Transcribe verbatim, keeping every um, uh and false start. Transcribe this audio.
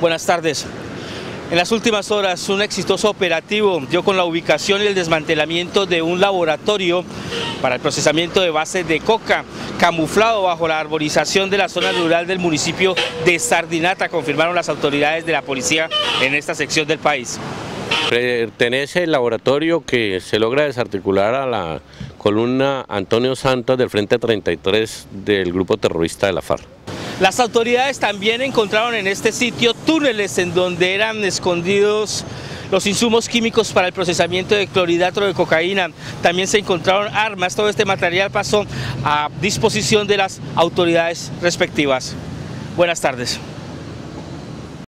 Buenas tardes. En las últimas horas, un exitoso operativo dio con la ubicación y el desmantelamiento de un laboratorio para el procesamiento de bases de coca, camuflado bajo la arborización de la zona rural del municipio de Sardinata, confirmaron las autoridades de la policía en esta sección del país. Pertenece el laboratorio que se logra desarticular a la columna Antonio Santos del Frente treinta y tres del grupo terrorista de la FARC. Las autoridades también encontraron en este sitio túneles en donde eran escondidos los insumos químicos para el procesamiento de clorhidrato de cocaína. También se encontraron armas. Todo este material pasó a disposición de las autoridades respectivas. Buenas tardes.